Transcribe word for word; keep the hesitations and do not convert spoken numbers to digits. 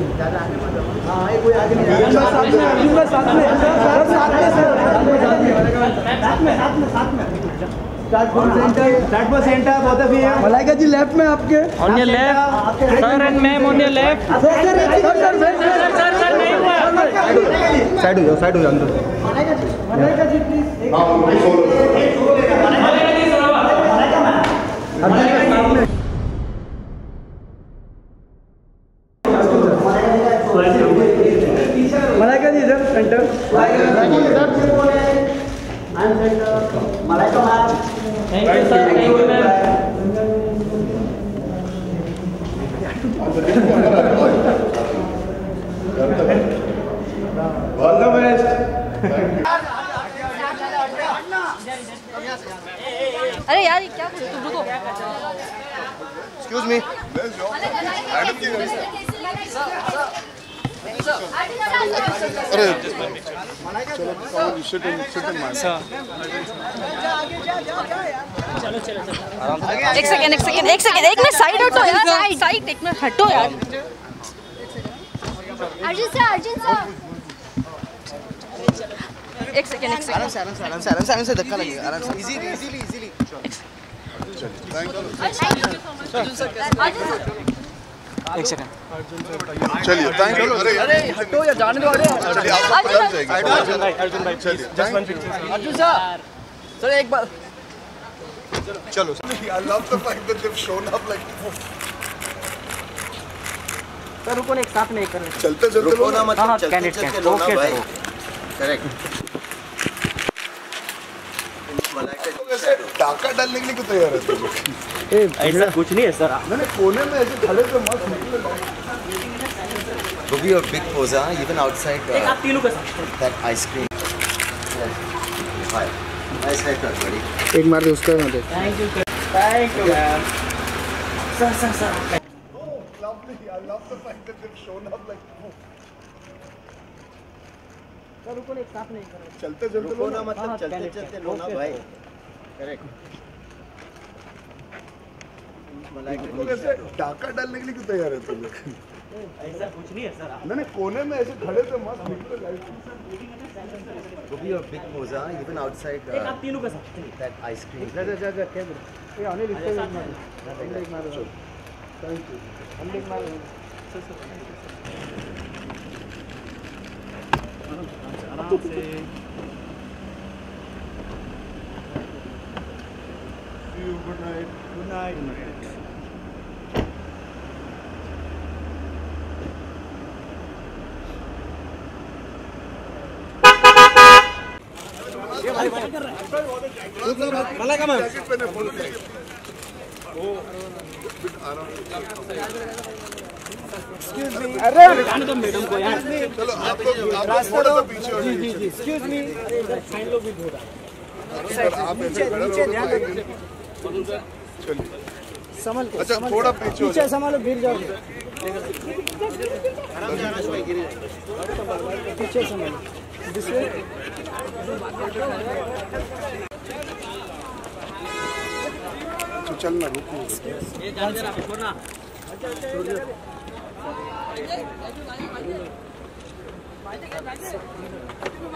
Malaika ji left में आपके on your left sir and ma'am on your left sir sir sir sir नहीं हुआ side हो जाओ side हो जाओ अंदर Malaika ji Malaika ji please हां Malaika ji Malaika ji Malaika ji sir center I am center Malaika ma'am Thank you, sir. Thank you, ma'am. All the best. अरे यार ये क्या बोल रहे हो? रुको. Excuse me. अरे you sit in sit in my चलो चलो चलो एक सेकंड एक सेकंड एक सेकंड एक में साइड हटो यार साइड साइड एक में हटो यार अर्जुन सर अर्जुन सर एक सेकंड एक सेकंड आराम से आराम से आराम से आराम से आराम से धक्का लगेगा आराम से easily easily easily Arjun sir एक सेकंड चलिए थैंक यू अरे हटो या जाने दो अरे अर्जुन भाई अर्जुन भाई चलिए अर्जुन सर सर एक बार Chalo. I love the fact that they've shown up like. Sir, रुको ना एक साथ में करें. चलते चलते रुको ना मतलब चलते चलते लोना भाई. Correct. वैसे डाका डालने के लिए कितना यार है? ऐसा कुछ नहीं है सर. मैंने कोने में ऐसे खले तो मस्त. Ruby or big posa even outside. एक आप तीनों के साथ. That ice cream. Hi. Nice haircut, buddy. एक मार दे उसका ना दे. Thank you, thank you, man. Sir, sir, sir. Oh, lovely. I love the fact that they've shown up like. Sir रुको ना एक साथ नहीं करो. चलते चलते लोना ना मतलब चलते चलते लोना भाई. Correct. तुम कैसे डाका डालने के लिए क्यों तैयार है तुम लोग? ऐसा कुछ नहीं है सर. मैंने कोने में ऐसे खड़े थे मस्त बिल्कुल light. Ruby or big posa even outside. एक आप तीनों के साथ. That ice cream. जा जा जा जा कैमरा. ये आने रिश्ते में मारो. हम लोग मारो. Thank you. हम लोग मारो. Sir sir. आराम से. See you. Good night. Good night. Malaika ma'am. Excuse me. अरे जाने दो मैडम को यार. चलो आप रास्ता तो पीछे हो. जी जी जी. Excuse me. साइन लो भी थोड़ा. नीचे नीचे ध्यान रखो. चलिए. संभल के. अच्छा थोड़ा पीछे हो. पीछे संभालो गिर जाओगे. आराम से आराम से गिर जाओगे. पीछे संभालो. This way. चलना रुको ये जान दे ना छोड़ना छोड़ दे